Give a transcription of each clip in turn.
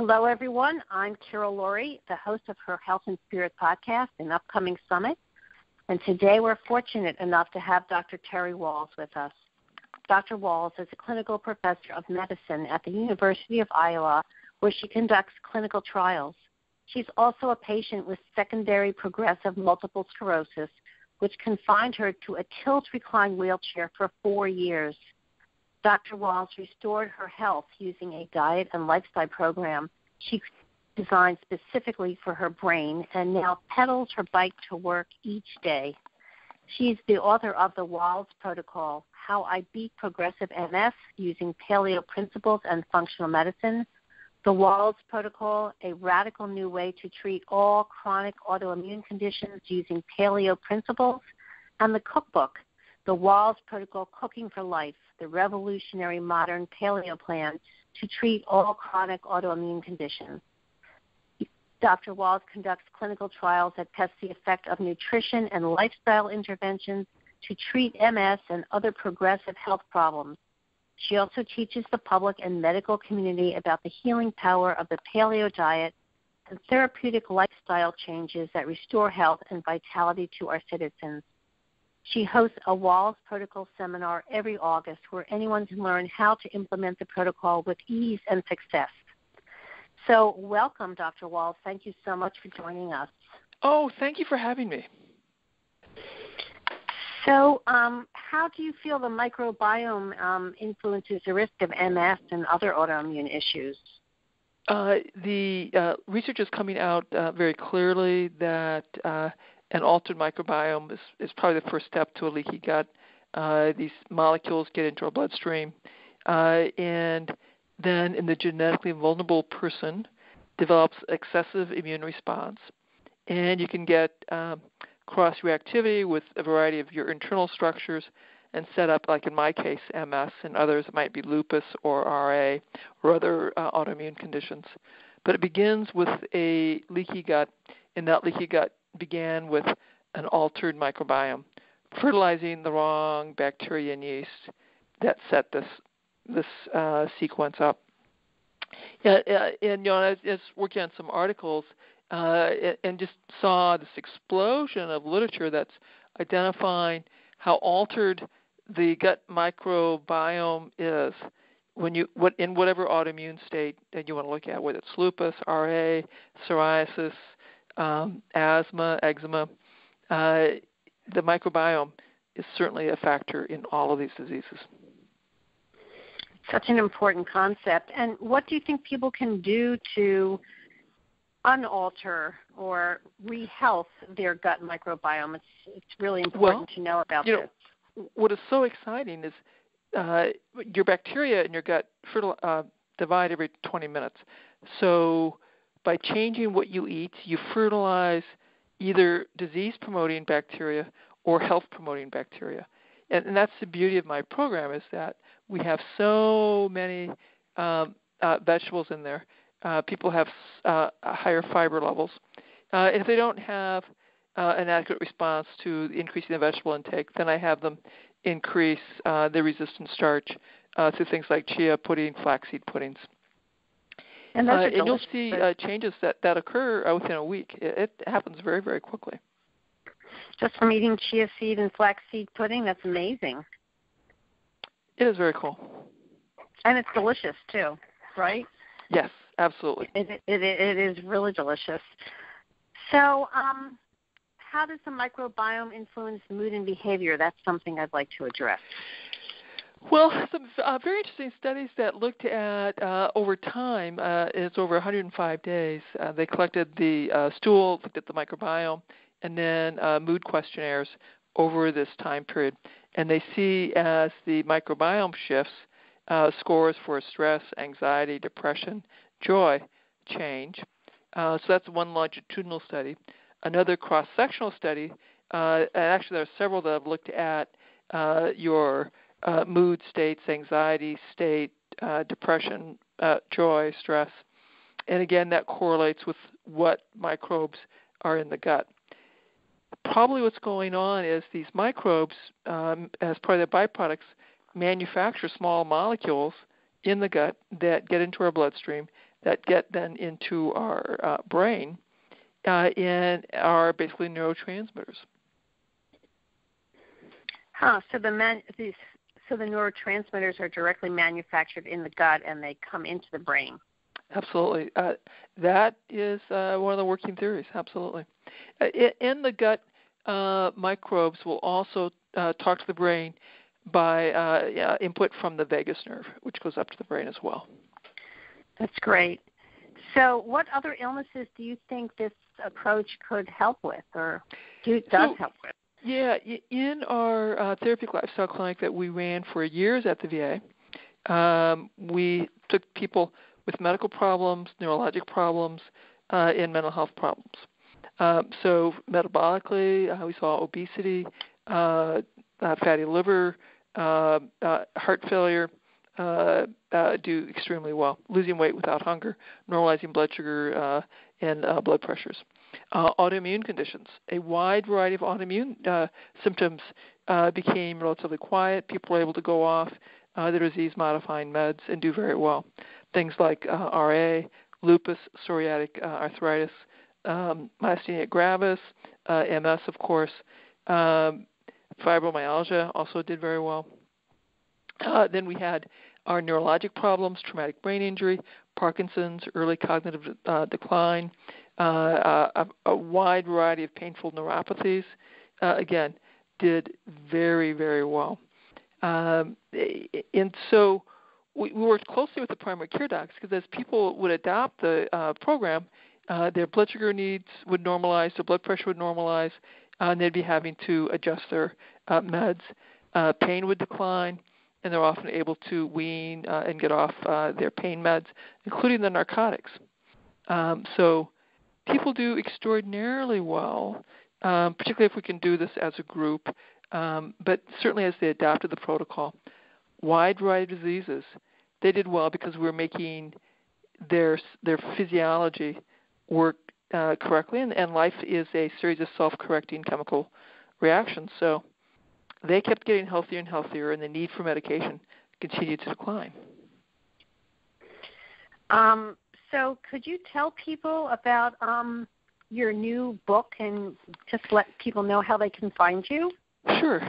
Hello, everyone. I'm Carol Laurie, the host of her Health and Spirit podcast and upcoming summit. And today we're fortunate enough to have Dr. Terry Wahls with us. Dr. Wahls is a clinical professor of medicine at the University of Iowa, where she conducts clinical trials. She's also a patient with secondary progressive multiple sclerosis, which confined her to a tilt-recline wheelchair for 4 years. Dr. Wahls restored her health using a diet and lifestyle program she designed specifically for her brain and now pedals her bike to work each day. She's the author of The Wahls Protocol, How I Beat Progressive MS Using Paleo Principles and Functional Medicine, The Wahls Protocol, A Radical New Way to Treat All Chronic Autoimmune Conditions Using Paleo Principles, and the cookbook, The Wahls Protocol Cooking for Life, the Revolutionary Modern Paleo Plan to Treat All Chronic Autoimmune Conditions. Dr. Wahls conducts clinical trials that test the effect of nutrition and lifestyle interventions to treat MS and other progressive health problems. She also teaches the public and medical community about the healing power of the paleo diet and therapeutic lifestyle changes that restore health and vitality to our citizens. She hosts a Wahls Protocol seminar every August where anyone can learn how to implement the protocol with ease and success. So welcome, Dr. Wahls. Thank you so much for joining us. Oh, thank you for having me. So how do you feel the microbiome influences the risk of MS and other autoimmune issues? The research is coming out very clearly that an altered microbiome is probably the first step to a leaky gut. These molecules get into our bloodstream. And then in the genetically vulnerable person develops excessive immune response. And you can get cross-reactivity with a variety of your internal structures and set up, like in my case, MS, and others it might be lupus or RA or other autoimmune conditions. But it begins with a leaky gut, and that leaky gut began with an altered microbiome, fertilizing the wrong bacteria and yeast that set this sequence up. And you know, I was working on some articles and just saw this explosion of literature that's identifying how altered the gut microbiome is when in whatever autoimmune state that you want to look at, whether it's lupus, RA, psoriasis, asthma, eczema. The microbiome is certainly a factor in all of these diseases. Such an important concept. And what do you think people can do to unalter or re-health their gut microbiome? It's really important to know about this. What is so exciting is your bacteria in your gut divide every 20 minutes. So by changing what you eat, you fertilize either disease-promoting bacteria or health-promoting bacteria. And that's the beauty of my program, is that we have so many vegetables in there. People have higher fiber levels. If they don't have an adequate response to increasing the vegetable intake, then I have them increase their resistant starch to things like chia pudding, flaxseed puddings. And you'll see changes that occur within a week. It happens very, very quickly. Just from eating chia seed and flaxseed pudding, that's amazing. It is very cool. And it's delicious, too, right? Yes, absolutely. It is really delicious. So how does the microbiome influence mood and behavior? That's something I'd like to address. Well, some very interesting studies that looked at over time, it's over 105 days. They collected the stool, looked at the microbiome, and then mood questionnaires over this time period. And they see as the microbiome shifts, scores for stress, anxiety, depression, joy change. So that's one longitudinal study. Another cross-sectional study, and actually there are several that have looked at your mood states, anxiety state, depression, joy, stress. And again, that correlates with what microbes are in the gut. Probably what's going on is these microbes, as part of their byproducts, manufacture small molecules in the gut that get into our bloodstream that get then into our brain and are basically neurotransmitters. Huh. So the neurotransmitters are directly manufactured in the gut and they come into the brain. Absolutely. That is one of the working theories, absolutely. In the gut, microbes will also talk to the brain by input from the vagus nerve, which goes up to the brain as well. That's great. So what other illnesses do you think this approach could help with or does help with? Yeah, in our therapeutic lifestyle clinic that we ran for years at the VA, we took people with medical problems, neurologic problems, and mental health problems. So metabolically, we saw obesity, fatty liver, heart failure do extremely well, losing weight without hunger, normalizing blood sugar and blood pressures. Autoimmune conditions, a wide variety of autoimmune symptoms became relatively quiet. People were able to go off their disease-modifying meds and do very well. Things like RA, lupus, psoriatic arthritis, myasthenia gravis, MS, of course, fibromyalgia also did very well. Then we had our neurologic problems, traumatic brain injury, Parkinson's, early cognitive decline, a wide variety of painful neuropathies, again, did very, very well. And so we worked closely with the primary care docs because as people would adopt the program, their blood sugar needs would normalize, their blood pressure would normalize, and they'd be having to adjust their meds. Pain would decline, and they're often able to wean and get off their pain meds, including the narcotics. So people do extraordinarily well, particularly if we can do this as a group, but certainly as they adopted the protocol. Wide variety of diseases, they did well because we were making their physiology work correctly, and life is a series of self-correcting chemical reactions. So they kept getting healthier and healthier, and the need for medication continued to decline. So could you tell people about your new book and just let people know how they can find you? Sure.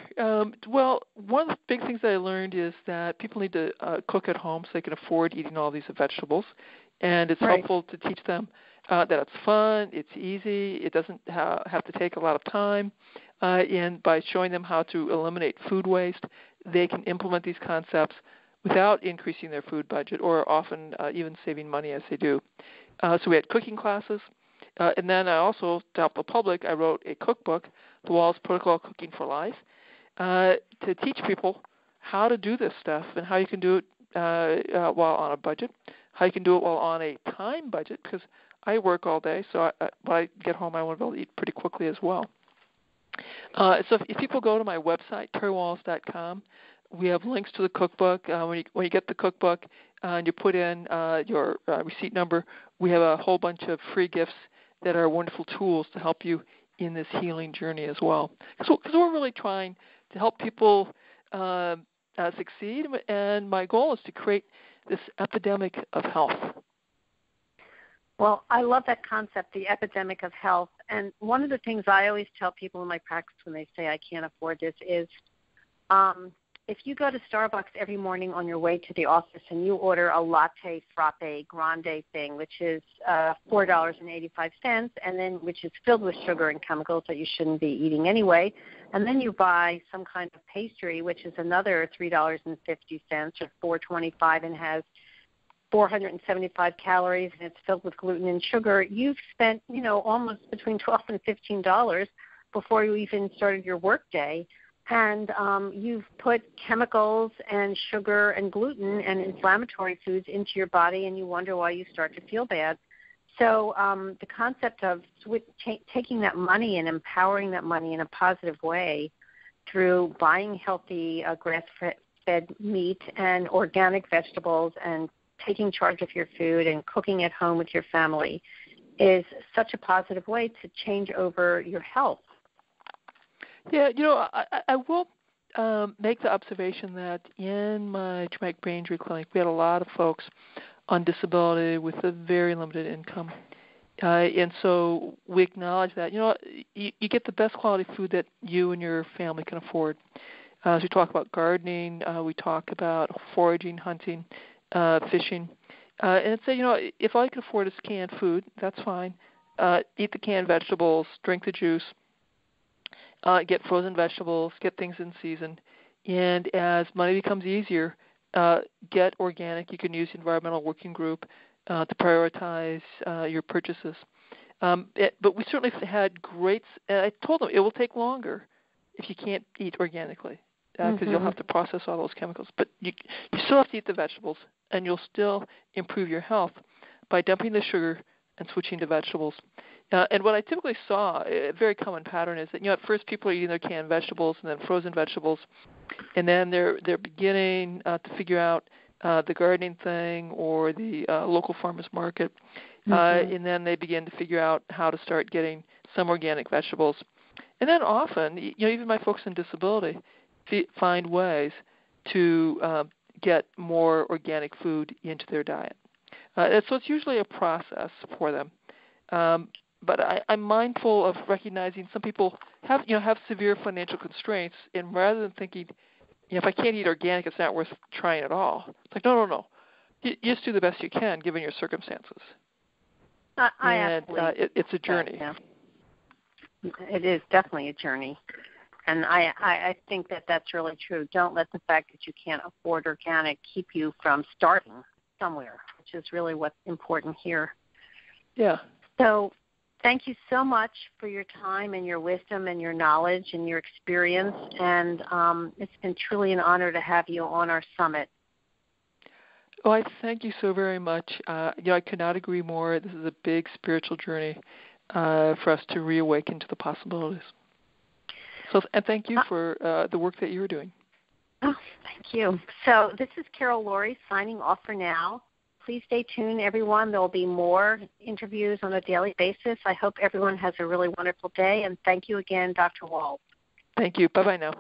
Well, one of the big things that I learned is that people need to cook at home so they can afford eating all these vegetables, and it's helpful to teach them that it's fun, it's easy, it doesn't have to take a lot of time, and by showing them how to eliminate food waste, they can implement these concepts without increasing their food budget or often even saving money as they do. So we had cooking classes, and then I also, to help the public, I wrote a cookbook, The Wahls Protocol Cooking for Life, to teach people how to do this stuff and how you can do it while on a budget, how you can do it while on a time budget, because I work all day, so when I get home, I want to be able to eat pretty quickly as well. So if people go to my website, terrywahls.com, we have links to the cookbook. When you get the cookbook and you put in your receipt number, we have a whole bunch of free gifts that are wonderful tools to help you in this healing journey as well. Because we're really trying to help people succeed, and my goal is to create this epidemic of health. Well, I love that concept, the epidemic of health. And one of the things I always tell people in my practice when they say I can't afford this is if you go to Starbucks every morning on your way to the office and you order a latte, frappe, grande thing, which is $4.85, and then which is filled with sugar and chemicals that you shouldn't be eating anyway, and then you buy some kind of pastry, which is another $3.50 or $4.25 and has 475 calories and it's filled with gluten and sugar, you've spent, almost between $12 and $15 before you even started your work day. And you've put chemicals and sugar and gluten and inflammatory foods into your body and you wonder why you start to feel bad. So the concept of taking that money and empowering that money in a positive way through buying healthy grass-fed meat and organic vegetables and taking charge of your food and cooking at home with your family is such a positive way to change over your health. Yeah, I will make the observation that in my traumatic brain injury clinic, we had a lot of folks on disability with a very limited income. And so we acknowledge that. You know, you get the best quality food that you and your family can afford. As we talk about gardening, we talk about foraging, hunting, fishing. And say, you know, if all you can afford is canned food, that's fine. Eat the canned vegetables, drink the juice, get frozen vegetables, get things in season. And as money becomes easier, get organic. You can use the Environmental Working Group to prioritize your purchases. But we certainly had great, and I told them it will take longer if you can't eat organically because you'll have to process all those chemicals. But you still have to eat the vegetables, and you'll still improve your health by dumping the sugar and switching to vegetables. And what I typically saw, a very common pattern, is that, you know, at first people are eating their canned vegetables and then frozen vegetables, and then they're beginning to figure out the gardening thing or the local farmers market, and then they begin to figure out how to start getting some organic vegetables. And then often, you know, even my folks in disability find ways to get more organic food into their diet. So it's usually a process for them. But I'm mindful of recognizing some people have severe financial constraints, and rather than thinking, you know, if I can't eat organic, it's not worth trying at all. It's like, no. You just do the best you can given your circumstances. It's a journey. Yeah. It is definitely a journey. And I think that that's really true. Don't let the fact that you can't afford organic keep you from starting somewhere, which is really what's important here. Yeah. So thank you so much for your time and your wisdom and your knowledge and your experience. And it's been truly an honor to have you on our summit. Oh, I thank you so very much. I could not agree more. This is a big spiritual journey for us to reawaken to the possibilities. So, and thank you for the work that you are doing. Oh, thank you. So this is Carol Laurie signing off for now. Please stay tuned, everyone. There will be more interviews on a daily basis. I hope everyone has a really wonderful day, and thank you again, Dr. Wahls. Thank you. Bye-bye now.